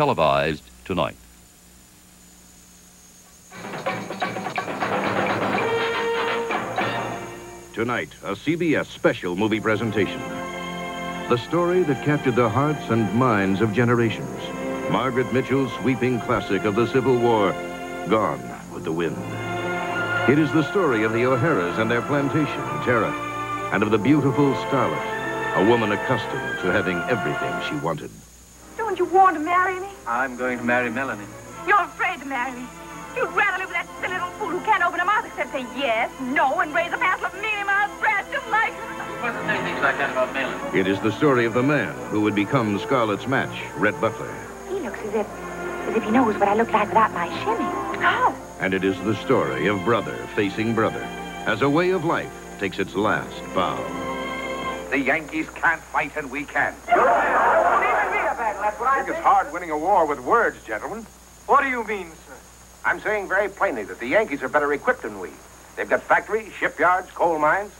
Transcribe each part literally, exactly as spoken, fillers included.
televised tonight. Tonight, a C B S special movie presentation. The story that captured the hearts and minds of generations. Margaret Mitchell's sweeping classic of the Civil War, Gone with the Wind. It is the story of the O'Haras and their plantation in Terra, and of the beautiful Scarlett, a woman accustomed to having everything she wanted. Don't you want to marry me? I'm going to marry Melanie. You're afraid to marry me. You'd rather live with that silly little fool who can't open her mouth except say yes, no, and raise a passel of mealy-mouthed brats just like her. You mustn't say things like that about Melanie. It is the story of the man who would become Scarlett's match, Rhett Butler. He looks as if, as if he knows what I look like without my shimmy. How? And it is the story of brother facing brother as a way of life takes its last bow. The Yankees can't fight and we can. Even me a battle, that's what I think. I think it's hard winning a war with words, gentlemen. What do you mean, sir? I'm saying very plainly that the Yankees are better equipped than we. They've got factories, shipyards, coal mines,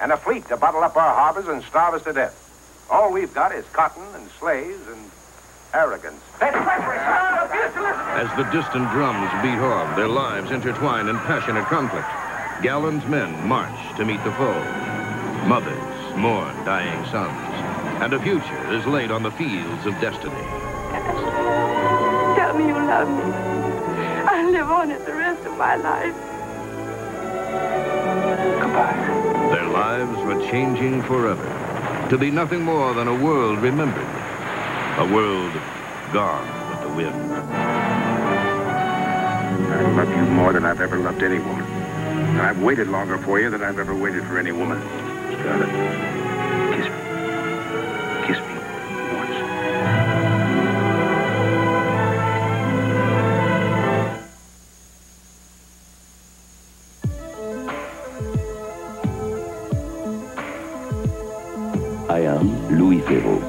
and a fleet to bottle up our harbors and starve us to death. All we've got is cotton and slaves and arrogance. As the distant drums beat home, their lives intertwine in passionate conflict. Gallant men march to meet the foe. Mothers mourn dying sons, and a future is laid on the fields of destiny. Tell me you love me. I'll live on it the rest of my life. Goodbye. Their lives were changing forever, to be nothing more than a world remembered, a world gone with the wind. I love you more than I've ever loved any woman. And I've waited longer for you than I've ever waited for any woman. Scarlett, kiss me. Kiss me. I am Louis Theroux.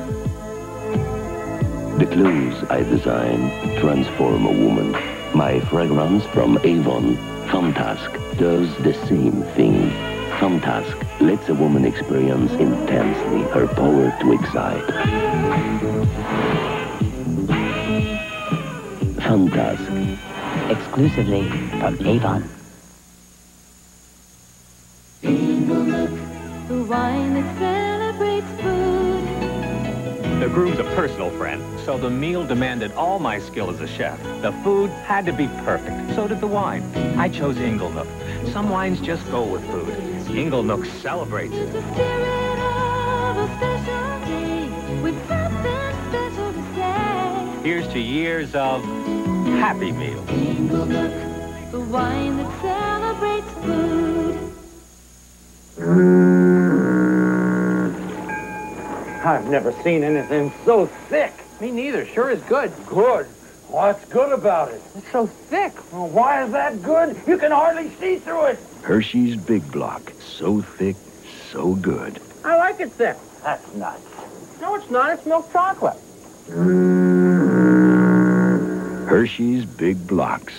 The clothes I design transform a woman. My fragrance from Avon, Fantasque, does the same thing. Fantasque lets a woman experience intensely her power to excite. Fantasque. Exclusively from Avon. Inglenook, the wine that celebrates food. The groom's a personal friend, so the meal demanded all my skill as a chef. The food had to be perfect, so did the wine. I chose Inglenook. Some wines just go with food. Inglenook celebrates it. The spirit of a special day with something special to say. Here's to years of happy meals. Inglenook, the wine that celebrates food. I've never seen anything so thick. Me neither. Sure is good. Good? What's good about it? It's so thick. Well, why is that good? You can hardly see through it. Hershey's Big Block. So thick, so good. I like it thick. That's nuts. No, it's not. It's milk chocolate. Hershey's Big Blocks.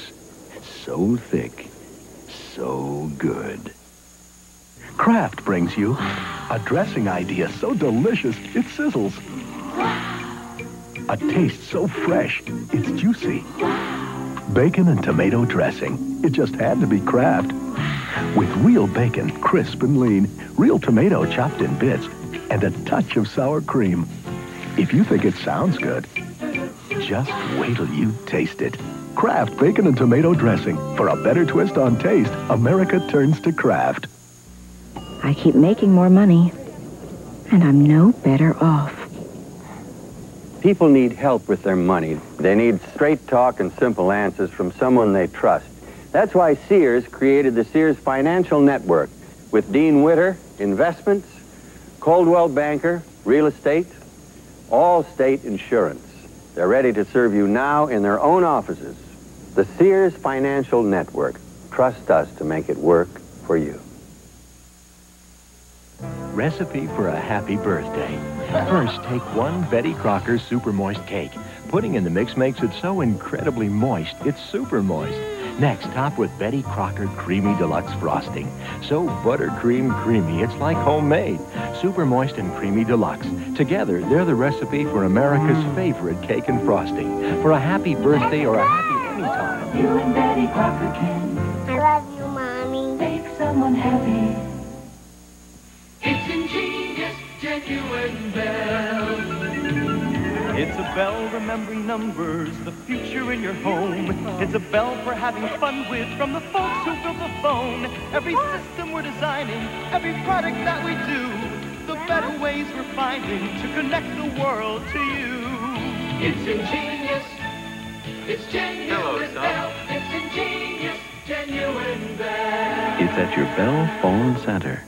So thick, so good. Kraft brings you a dressing idea so delicious it sizzles. A taste so fresh, it's juicy. Bacon and tomato dressing. It just had to be Kraft. With real bacon, crisp and lean, real tomato chopped in bits, and a touch of sour cream. If you think it sounds good, just wait till you taste it. Kraft Bacon and Tomato Dressing. For a better twist on taste, America turns to Kraft. I keep making more money, and I'm no better off. People need help with their money. They need straight talk and simple answers from someone they trust. That's why Sears created the Sears Financial Network with Dean Witter, investments, Coldwell Banker, real estate, Allstate Insurance. They're ready to serve you now in their own offices. The Sears Financial Network. Trust us to make it work for you. Recipe for a happy birthday. First, take one Betty Crocker Super Moist Cake. Putting in the mix makes it so incredibly moist, it's super moist. Next, top with Betty Crocker Creamy Deluxe Frosting. So buttercream creamy, it's like homemade. Super moist and creamy deluxe. Together, they're the recipe for America's favorite cake and frosting. For a happy birthday or a happy anytime. You and Betty Crocker can. I love you, Mommy. Make someone happy. It's ingenious, genuine Bell. It's a bell remembering numbers, the future in your home. It's a bell for having fun with, from the folks who built the phone. Every system we're designing, every product that we do, the better ways we're finding to connect the world to you. It's ingenious, it's genuine. Hello, Bell. It's ingenious, genuine Bell. It's at your Bell Phone Center.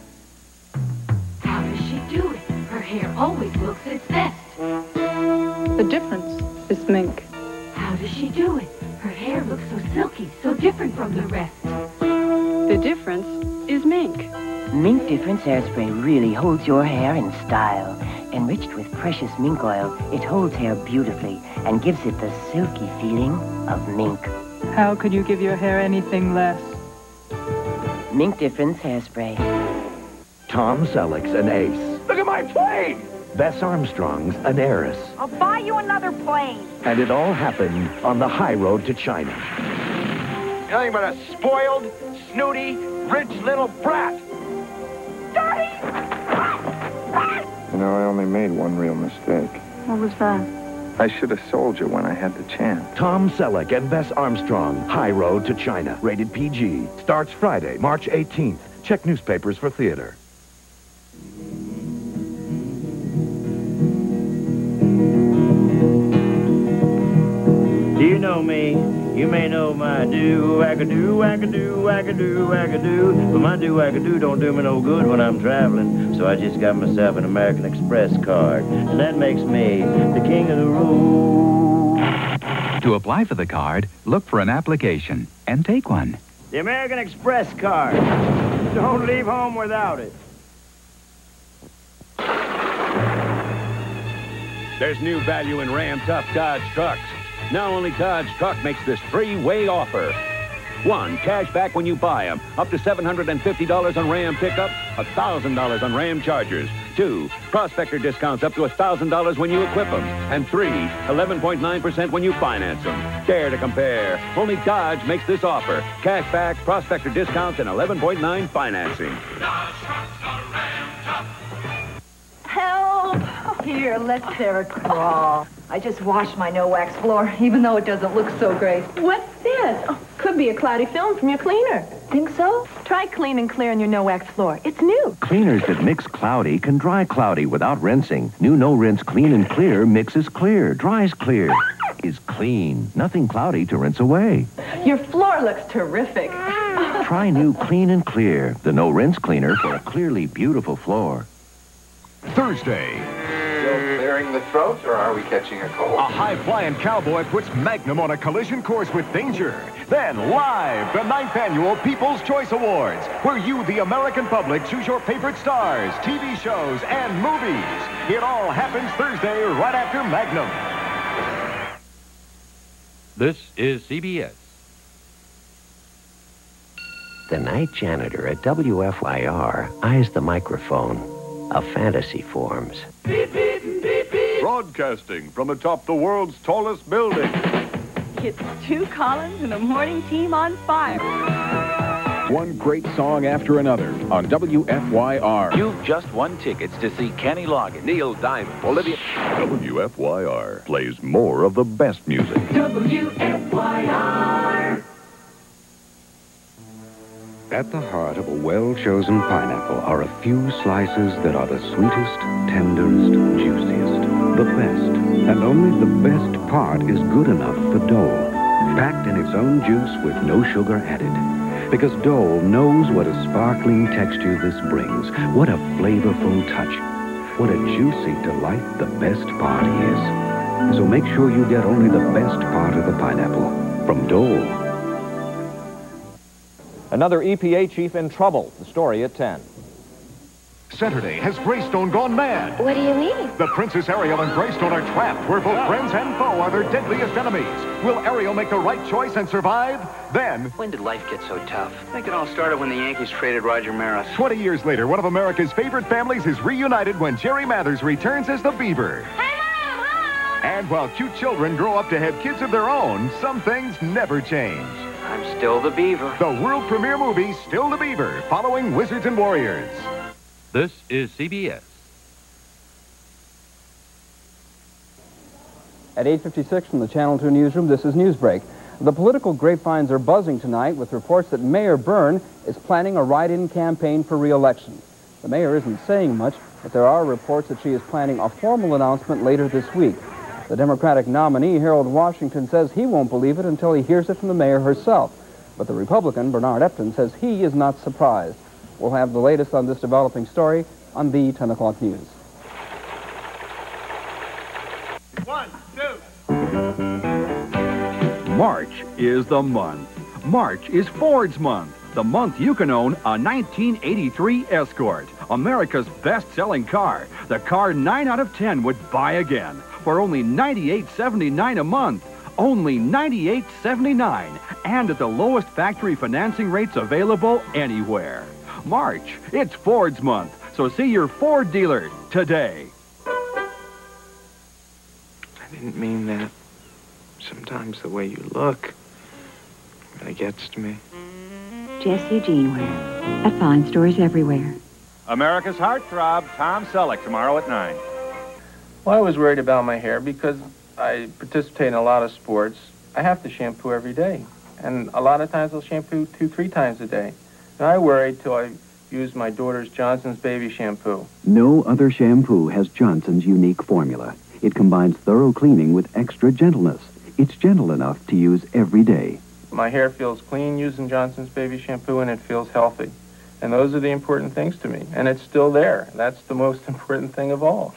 How does she do it? Her hair always looks its best. The difference is Mink. How does she do it? Her hair looks so silky, so different from the rest. The difference is Mink. Mink Difference Hairspray really holds your hair in style. Enriched with precious mink oil, it holds hair beautifully and gives it the silky feeling of mink. How could you give your hair anything less? Mink Difference Hairspray. Tom Selleck's an ace. Look at my plane! Bess Armstrong's an heiress. I'll buy you another plane. And it all happened on the high road to China. Nothing but a spoiled, snooty, rich little brat. Daddy! You know, I only made one real mistake. What was that? I should have sold you when I had the chance. Tom Selleck and Bess Armstrong, High Road to China. Rated P G. Starts Friday, March eighteenth. Check newspapers for theater. Do you know me? You may know my do-wag-a-doo, wag-a-doo, wag-a-doo, wag-a-doo. But my do-wag-a-doo don't do me no good when I'm traveling. So I just got myself an American Express card. And that makes me the king of the road. To apply for the card, look for an application and take one. The American Express card. Don't leave home without it. There's new value in Ram Tough Dodge trucks. Now only Dodge Truck makes this three-way offer. One, cash back when you buy them. Up to seven hundred fifty dollars on Ram pickups, one thousand dollars on Ram Chargers. Two, prospector discounts up to one thousand dollars when you equip them. And three, eleven point nine percent when you finance them. Dare to compare. Only Dodge makes this offer. Cash back, prospector discounts, and eleven point nine financing. Dodge Trucks are Ram Tough. Help! Here, let's tear a crawl. I just washed my no-wax floor, even though it doesn't look so great. What's this? Oh, could be a cloudy film from your cleaner. Think so? Try Clean and Clear on your no-wax floor. It's new. Cleaners that mix cloudy can dry cloudy without rinsing. New no-rinse Clean and Clear mixes clear, dries clear, is clean. Nothing cloudy to rinse away. Your floor looks terrific. Try new Clean and Clear, the no-rinse cleaner for a clearly beautiful floor. Thursday. Clearing the throat, or are we catching a cold? A high-flying cowboy puts Magnum on a collision course with danger. Then, live, the ninth annual People's Choice Awards, where you, the American public, choose your favorite stars, T V shows, and movies. It all happens Thursday, right after Magnum. This is C B S. The night janitor at W F Y R eyes the microphone. A fantasy forms. Beep, beep, beep, beep. Broadcasting from atop the world's tallest building. It's two Collins and a morning team on fire. One great song after another on W F Y R. You've just won tickets to see Kenny Loggins, Neil Diamond, Olivia... W F Y R plays more of the best music. W F Y R. At the heart of a well-chosen pineapple are a few slices that are the sweetest, tenderest, juiciest, the best. And only the best part is good enough for Dole. Packed in its own juice with no sugar added. Because Dole knows what a sparkling texture this brings. What a flavorful touch. What a juicy delight the best part is. So make sure you get only the best part of the pineapple from Dole. Another E P A chief in trouble. The story at ten. Saturday, has Greystone gone mad? What do you mean? The Princess Ariel and Greystone are trapped where both friends and foe are their deadliest enemies. Will Ariel make the right choice and survive? Then... When did life get so tough? I think it all started when the Yankees traded Roger Maris. Twenty years later, one of America's favorite families is reunited when Jerry Mathers returns as the Beaver. Hey, Mom! Hello! And while cute children grow up to have kids of their own, some things never change. I'm still the Beaver. The world premiere movie, Still the Beaver, following Wizards and Warriors. This is C B S. At eight fifty-six from the Channel two newsroom, this is Newsbreak. The political grapevines are buzzing tonight with reports that Mayor Byrne is planning a write-in campaign for re-election. The mayor isn't saying much, but there are reports that she is planning a formal announcement later this week. The Democratic nominee, Harold Washington, says he won't believe it until he hears it from the mayor herself. But the Republican, Bernard Epton, says he is not surprised. We'll have the latest on this developing story on the ten o'clock news. One, two. March is the month. March is Ford's month. The month you can own a nineteen eighty-three Escort, America's best-selling car. The car nine out of ten would buy again for only ninety-eight seventy-nine a month. Only ninety-eight seventy-nine, and at the lowest factory financing rates available anywhere. March, it's Ford's month, so see your Ford dealer today. I didn't mean that. Sometimes the way you look really gets to me. Jesse Jeanware, at Fine Stores Everywhere. America's heartthrob, Tom Selleck, tomorrow at nine. Well, I was worried about my hair because I participate in a lot of sports. I have to shampoo every day. And a lot of times I'll shampoo two, three times a day. And I worry till I use my daughter's Johnson's Baby Shampoo. No other shampoo has Johnson's unique formula. It combines thorough cleaning with extra gentleness. It's gentle enough to use every day. My hair feels clean using Johnson's Baby Shampoo, and it feels healthy. And those are the important things to me. And it's still there. That's the most important thing of all.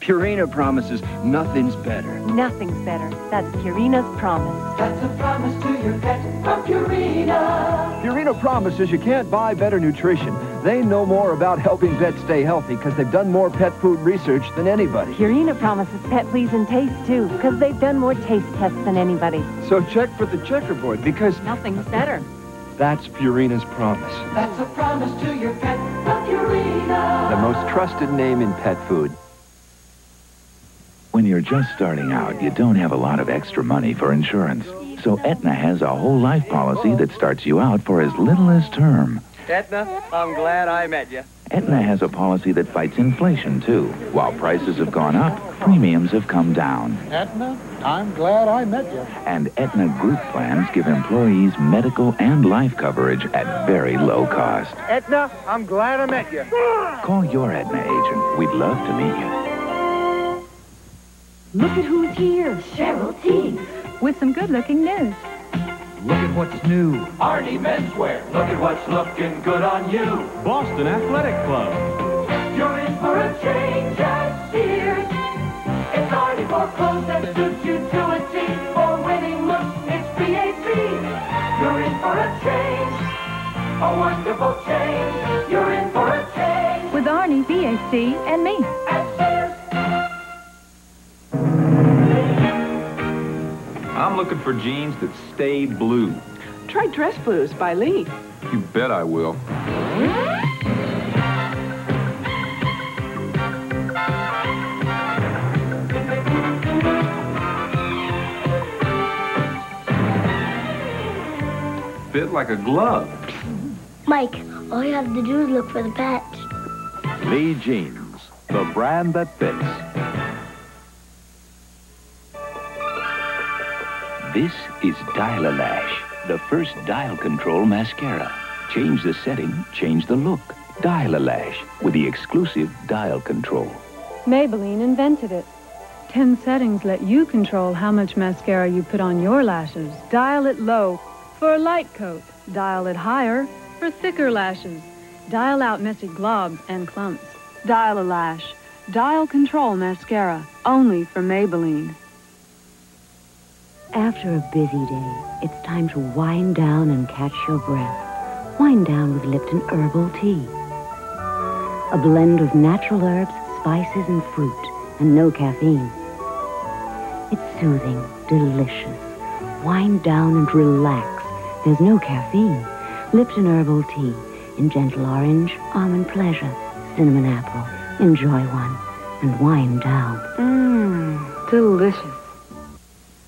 Purina promises nothing's better. Nothing's better. That's Purina's promise. That's a promise to your pet from Purina. Purina promises you can't buy better nutrition. They know more about helping pets stay healthy because they've done more pet food research than anybody. Purina promises pet pleasing taste, too, because they've done more taste tests than anybody. So check for the checkerboard because... Nothing's better. That's Purina's promise. That's a promise to your pet from Purina. The most trusted name in pet food. When you're just starting out, you don't have a lot of extra money for insurance. So Aetna has a whole life policy that starts you out for as little as term. Aetna, I'm glad I met you. Aetna has a policy that fights inflation, too. While prices have gone up, premiums have come down. Aetna, I'm glad I met you. And Aetna group plans give employees medical and life coverage at very low cost. Aetna, I'm glad I met you. Call your Aetna agent. We'd love to meet you. Look at who's here. Cheryl Teague. With some good-looking news. Look at what's new. Arnie Menswear. Look at what's looking good on you. Boston Athletic Club. You're in for a change at Sears. It's Arnie for clothes that suit you to a T. For winning looks, it's B A T. You're in for a change. A wonderful change. You're in for a change. With Arnie, B A C, and me. At Sears. I'm looking for jeans that stay blue. Try Dress Blues by Lee. You bet I will. Fit like a glove. Mike, all you have to do is look for the patch. Lee Jeans, the brand that fits. This is Dial-A-Lash, the first dial control mascara. Change the setting, change the look. Dial-A-Lash with the exclusive dial control. Maybelline invented it. Ten settings let you control how much mascara you put on your lashes. Dial it low for a light coat. Dial it higher for thicker lashes. Dial out messy globs and clumps. Dial-A-Lash, dial control mascara, only for Maybelline. After a busy day, it's time to wind down and catch your breath. Wind down with Lipton Herbal Tea. a blend of natural herbs, spices, and fruit, and no caffeine. It's soothing, delicious. Wind down and relax. There's no caffeine. Lipton herbal tea in gentle orange, almond pleasure, cinnamon apple. Enjoy one and wind down. Mmm, delicious.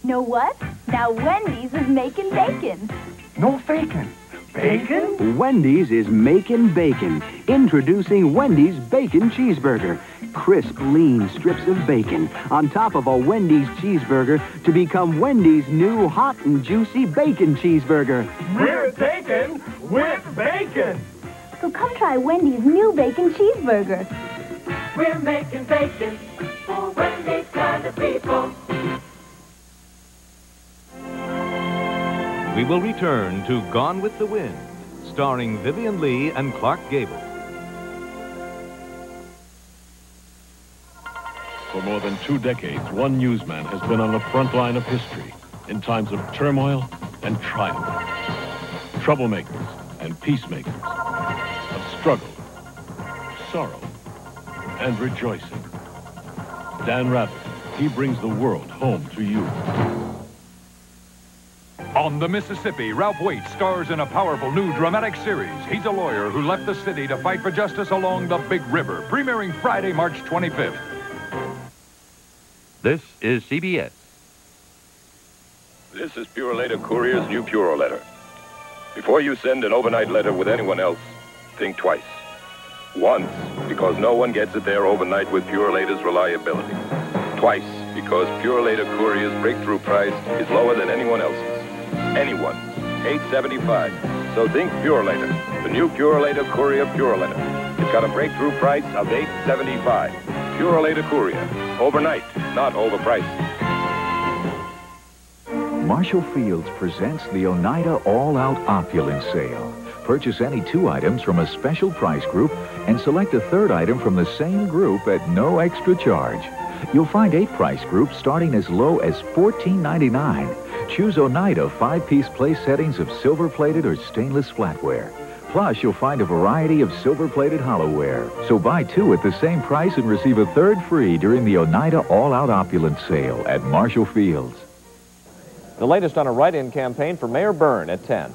Know what? Now Wendy's is making bacon. No faking. Bacon? Wendy's is making bacon. Introducing Wendy's Bacon Cheeseburger. Crisp, lean strips of bacon on top of a Wendy's cheeseburger to become Wendy's new hot and juicy bacon cheeseburger. We're bacon with bacon. So come try Wendy's new bacon cheeseburger. We're making bacon for Wendy's kind of people. We will return to Gone with the Wind, starring Vivian Lee and Clark Gable. For more than two decades, one newsman has been on the front line of history in times of turmoil and triumph. Troublemakers and peacemakers, of struggle, sorrow, and rejoicing. Dan Rather, he brings the world home to you. On the Mississippi, Ralph Waite stars in a powerful new dramatic series. He's a lawyer who left the city to fight for justice along the Big River, premiering Friday, March twenty-fifth. This is C B S. This is Purolator Courier's new Purolator. Before you send an overnight letter with anyone else, think twice. Once, because no one gets it there overnight with Purolator's reliability. Twice, because Purolator Courier's breakthrough price is lower than anyone else's. Anyone, eight seventy-five. So think Purolator, the new Purolator Courier Purolator. It's got a breakthrough price of eight seventy-five. Purolator Courier, overnight, not overpriced. Marshall Fields presents the Oneida All-Out Opulence Sale. Purchase any two items from a special price group and select a third item from the same group at no extra charge. You'll find eight price groups starting as low as fourteen ninety-nine. Choose Oneida five-piece place settings of silver-plated or stainless flatware. Plus, you'll find a variety of silver-plated hollowware. So buy two at the same price and receive a third free during the Oneida All-Out Opulence Sale at Marshall Fields. The latest on a write-in campaign for Mayor Byrne at ten.